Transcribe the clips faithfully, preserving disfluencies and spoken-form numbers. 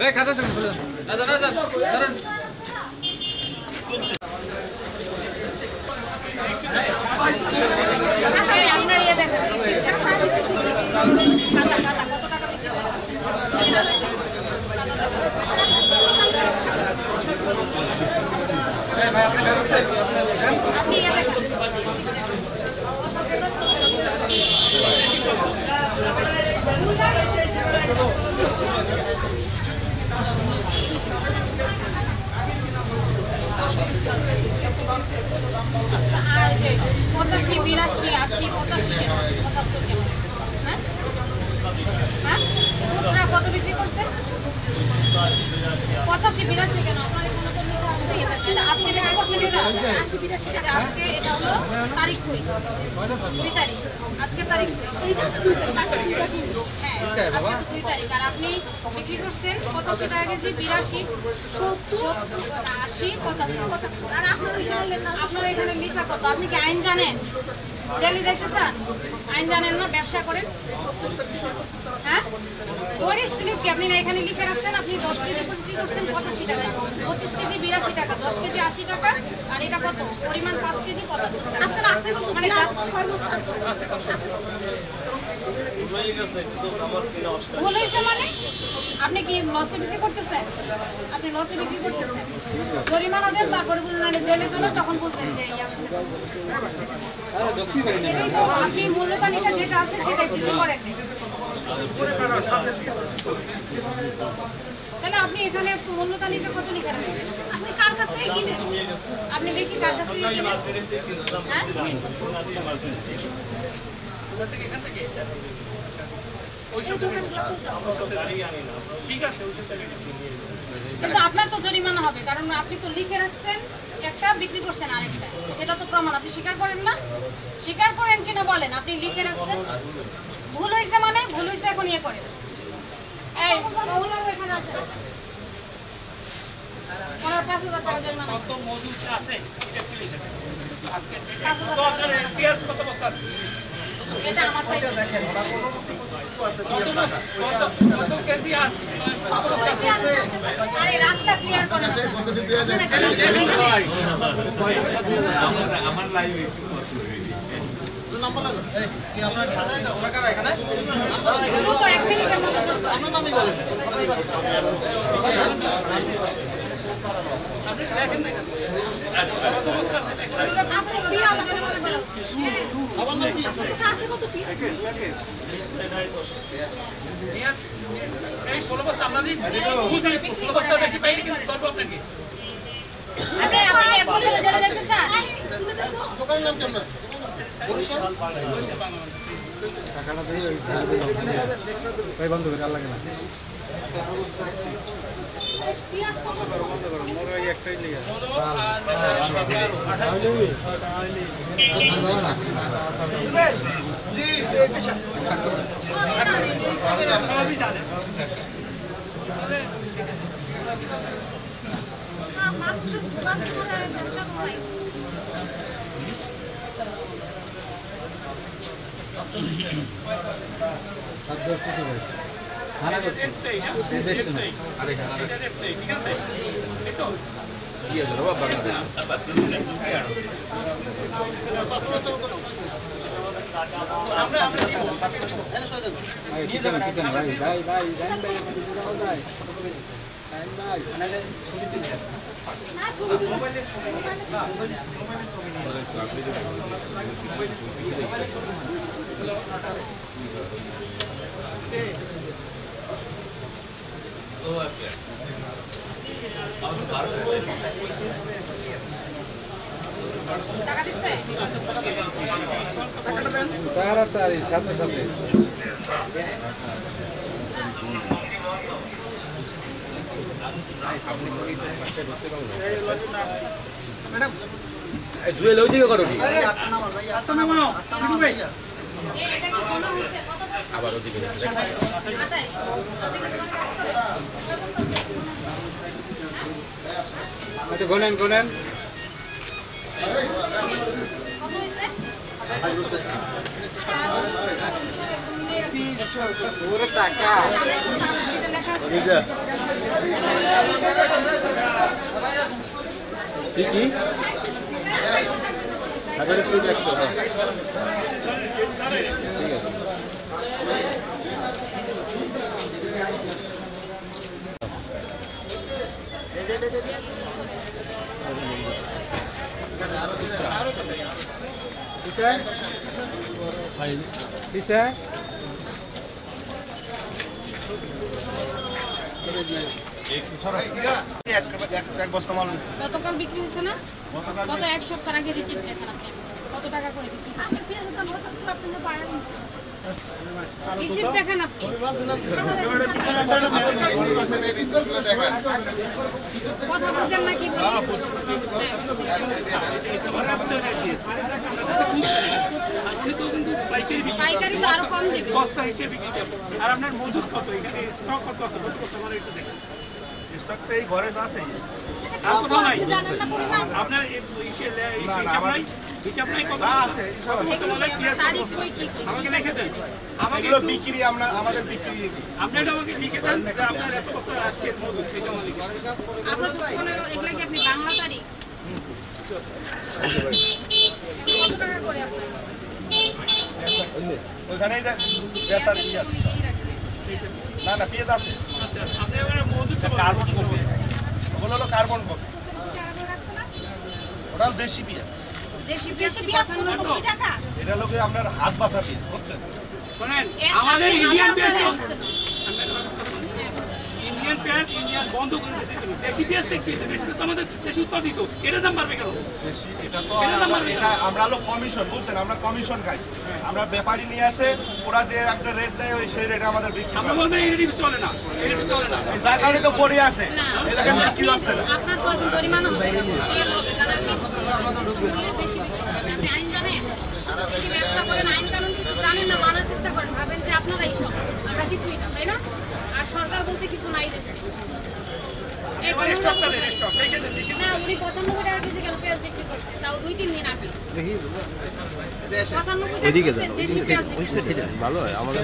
Hey, kaza sen bunu. Kaza kaza. Sarın. Hatta yanlar ya da sizce hangisi? Kaza kaza. Kato kaza bize olmasın. Hey, ben yaptım. Hadi ya da. পঁচাশি বিরাশি আশি পঁচাশি পঁচাত্তর কেমন হ্যাঁ হ্যাঁ খুচরা কত বিক্রি করছে পঁচাশি বিরাশি কেন আপনার এখানে তো নিয়ে আছে এটা আজকে বিক্রি করছে এটা আশি বিরাশি টাকা আজকে এটা হলো তারিখ কই দুই তারিখ আজকে তারিখ এটা দুই তারিখ হ্যাঁ আজকে তো দুই তারিখ আর আপনি বিক্রি করছেন পঁচাশি টাকা কেজি বিরাশি সত্তর আশি পঁচাত্তর পঁচাত্তর আর আপনার এখানে আপনার এখানে লেখা কত আপনি কি আইন জানেন জেলে যাইতে চান আইন জানেন না ব্যবসা করেন হ্যাঁ ওই স্লিপ কি আপনি এখানে লিখে রাখছেন আপনি দশ কেজি বিক্রি করছেন পঁচাশি টাকা পঁচিশ কেজি বিরাশি টাকা দশ কেজি আশি টাকা আর এটা কত পরিমাণ পাঁচ কেজি পঁচাত্তর টাকা আপনার আছে কত মানে ভুল হয়েছে মানে আপনি কি লসে বিক্রি করতেছেন আপনি লসে বিক্রি করতেছেন জরিমানা দেন তারপরে বুঝলেন জেলে চলে তখন বুঝবেন যে ইয়া হয়েছে আপনি মূল্যতালিকা যেটা আছে সেটা বিক্রি করেন তাহলে আপনি এখানে মূল্যতালিকা কত লিখে রাখছেন আপনি কার কাছ থেকে কিনেন আপনি দেখি কার কাছ থেকে কিনেন হ্যাঁ ওটা থেকে এখান থেকে কিন্তু আপনার তো জরিমানা হবে কারণ আপনি তো লিখে রাখছেন একটা বিক্রি করছেন আরেকটা সেটা তো প্রমাণ আপনি স্বীকার করেন না স্বীকার করেন কিনা বলেন আপনি লিখে রাখছেন ভুল হয়েছে মানে ভুল হয়েছে এখন ইয়ে করেন রাস্তা ক্লিয়ার করা আমার লাইফে একটু কষ্ট হয়ে আপনাকে Thank you. Thank you. Hello, madam. Duel hoye karo ki? আবারও দিবেন আচ্ছা গোনেন গোনেন কত হইছে ठीक है एक दूसरा एक बस्ता माल গতকাল বিক্রি হইছে না গত এক সপ্তাহ আগে রিসিপ্ট দেখান আপনি কত টাকা করে বিক্রি করছেন রিসিপ্ট দেখান আপনি কথা বুঝেন না কি বলি আজকে তো কিন্তু পাইকারি পাইকারি তো আরো কম দেবে বস্তা হিসেবে বিক্রি করতে আর আপনার মজুদ কত এখানে স্টক কত আছে কত কত মানে একটু দেখেন স্টকতে এই ঘরে যা আছে আর কত নাই আপনার এই হিসাব নাই হিসাব নাই কত আছে হিসাব তারিখ কই কি কি আমাকে লিখে দেন আমাদের বিক্রি আমরা আমাদের বিক্রি আপনি আমাকে লিখে দেন যে আপনার এত কত আজকে মজুদ সেটা মানে লিখে আপনার পনেরো এগুলা কি আপনি বাংলা তারিখ কত টাকা করে আপনি ওখানেই দা বেসার পিয়াস না না পিয়াস আছে আপনি এখানে মজুদ কার্বন কপি ওগুলো হলো কার্বন কপি ওটা দেশি পিয়াস দেশি পিয়াস পঁচানব্বই টাকা এটা লোকে আপনার হাত বাঁচা পিয়াস বুঝছেন শুনেন আমাদের ইন্ডিয়ান পিয়াস ইন্ডিয়ান পিয়াস ইন্ডিয়ান বন্ধ করে দিয়েছে দেশি পিয়াস কি দেশি পিয়াস আমাদের দেশি উৎপাদিত এটা দাম বাড়বে কেন দেশি এটা তো আমরা হলো কমিশন বুঝছেন আমরা কমিশন খাই আমরা ব্যাপারি নিয়ে আসে ওরা যে একটা রেট দেয় ওই সেই রেটে আমাদের বিক্রি আমরা বলবো এই রেট চলে না এই রেট চলে না এই জায়গাটা তো পড়ে আছে এই দেখেন কি হচ্ছে আপনার কত জরিমানা হবে এর জানা কি মূল্যের বেশি বিক্রি করতে আপনি আইন জানেন সারা দেশে ব্যবসা করেন আইন কানুন কিছু জানেন না মানার চেষ্টা করেন ভাবেন যে আপনারা এই সব আমরা কিছুই না তাই না আর সরকার বলতে কিছু নাই দেশে এই কষ্টটা দেন স্টক দেখেন না উনি পঁচানব্বই টাকা কেজি কেন পেঁয়াজ বিক্রি করছে তাও দুই তিন দিন আগে দেখিয়ে দেবো এদিকে যান ভালো হয় আমাদের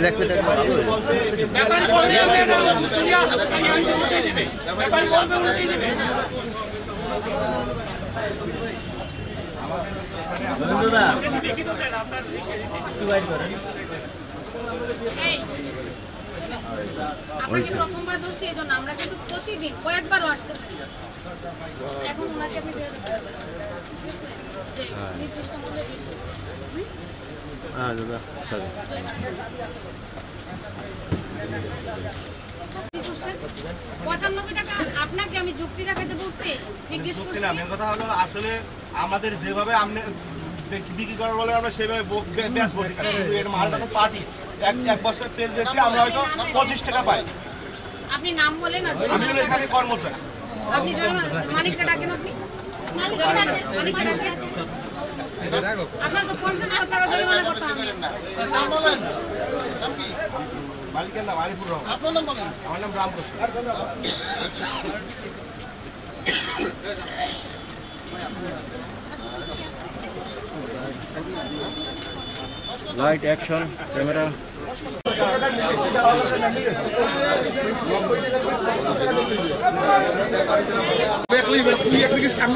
ইলেকট্রিক ভালো বলছে ব্যাপারে বলবে আমরা দুনিয়া আমি বলতে দিবে ব্যাপারে বলবে বলে দিবে আমাদের এখানে আপনারা দেখি তো দেন আপনারা ডিভাইড করেন এই আপনাকে প্রথমবার ধরছি এজন্য আমরা কিন্তু প্রতিদিন কয়েকবারও আসতে পারি এখন ওনাকে আপনি দিয়ে দেন যে নির্দিষ্ট মূল্যে বেশি হ্যাঁ দাদা স্বাগত পঁচানব্বই টাকা আপনাকে আমি যুক্তি রাখাতে বলছি জিজ্ঞেস করছি না আমার কথা হলো আসলে আমাদের যেভাবে আপনি বিক্রি করার বলে আমরা সেভাবে ব্যাস বলি কিন্তু এটা মালটা তো পার্টি এক এক বস্তা পেঁয়াজ বেশি আমরা হয়তো পঁচিশ টাকা পাই আপনি নাম বলেন আর আমি এখানে কর্মচারী আপনি জরিমানা মালিককে ডাকেন আপনি মালিক মালিককে ডাকেন আপনার তো পঞ্চাশ টাকা জরিমানা করতে হবে নাম বলেন নাম কি মালিকের নাম আরিফুর রহমান আপনার নাম বলেন আমার নাম রামকৃষ্ণ Light action camera আপনি লিখে নিয়ে করেন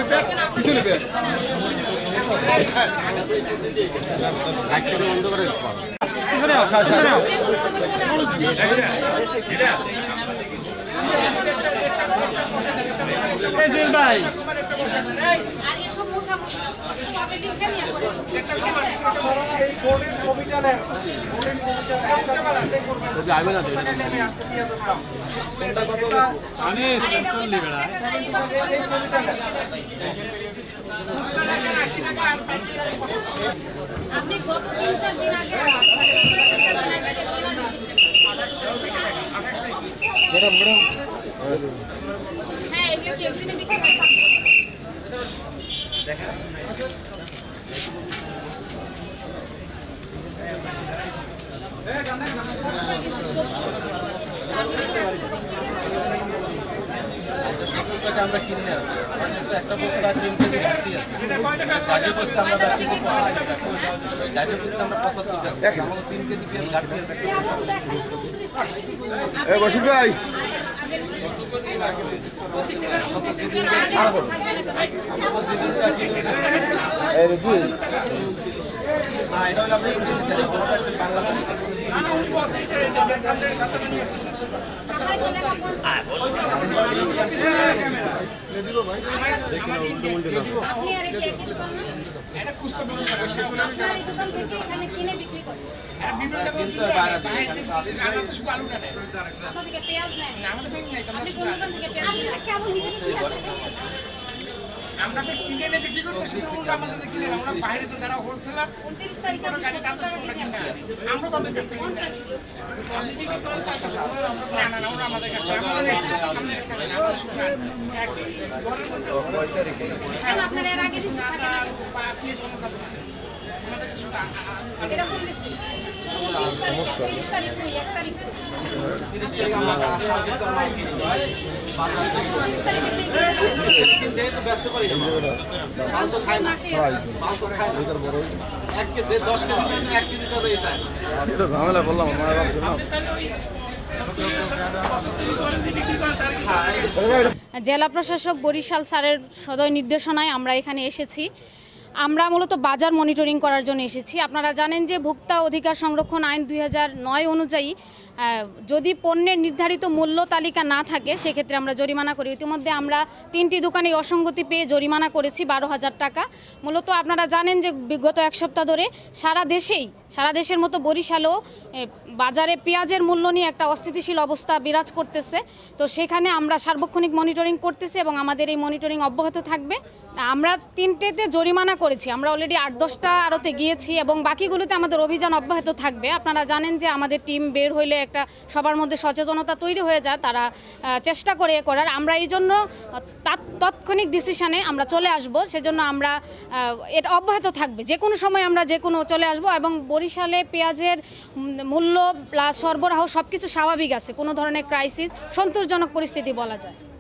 একটা এই কোডিং কমিটা নেন কোডিং কমিটা কাছে বাড়াতে করবেন যদি আমি না দেই এটা কত আমি সেন্ট্রাল লেভেল এই কমিটা নেন আপনি গত তিন চার দিন আগে বড় বড় হ্যাঁ এগুলো কি একদিনে বিক্রি হয় দেখেন এই গানে গানে তারপরে আছে টাকা আমরা কিনে আসি কিন্তু একটা বস্তা তিন কেজি বিক্রি আছে তাহলে বস্তা আমরা পঁচাত্তর টাকা এখন আমরা তিন কেজি পেঁয়াজ ঘাটতি আছে এই বসুন ভাই এই রেডি না এটা হলো আপনি বাংলাদেশ আমরা ঝামেলা করলাম জেলা প্রশাসক বরিশাল স্যারের সদয় নির্দেশনায় আমরা এখানে এসেছি। আমরা মূলত বাজার মনিটরিং করার জন্য এসেছি। আপনারা জানেন যে ভোক্তা অধিকার সংরক্ষণ আইন দুই হাজার নয় অনুযায়ী যদি পণ্যের নির্ধারিত মূল্য তালিকা না থাকে সেক্ষেত্রে আমরা জরিমানা করি। ইতিমধ্যে আমরা তিনটি দোকানে অসঙ্গতি পেয়ে জরিমানা করেছি বারো হাজার টাকা। মূলত আপনারা জানেন যে বিগত এক সপ্তাহ ধরে সারা দেশেই সারা দেশের মতো বরিশালও বাজারে পেঁয়াজের মূল্য নিয়ে একটা অস্থিতিশীল অবস্থা বিরাজ করতেছে। তো সেখানে আমরা সার্বক্ষণিক মনিটরিং করতেছি এবং আমাদের এই মনিটরিং অব্যাহত থাকবে। আমরা তিনটেতে জরিমানা করেছি, আমরা অলরেডি আট দশটা আড়তে গিয়েছি এবং বাকিগুলোতে আমাদের অভিযান অব্যাহত থাকবে। আপনারা জানেন যে আমাদের টিম বের হইলে একটা সবার মধ্যে সচেতনতা তৈরি হয়ে যায়, তারা চেষ্টা করে করার। আমরা এই জন্য তাৎক্ষণিক ডিসিশানে আমরা চলে আসব, সেজন্য আমরা এটা অব্যাহত থাকবে। যে কোনো সময় আমরা যে কোনো চলে আসব এবং বরিশালে পেঁয়াজের মূল্য প্লাস সরবরাহ সব কিছু স্বাভাবিক আছে, কোনো ধরনের ক্রাইসিস, সন্তোষজনক পরিস্থিতি বলা যায়।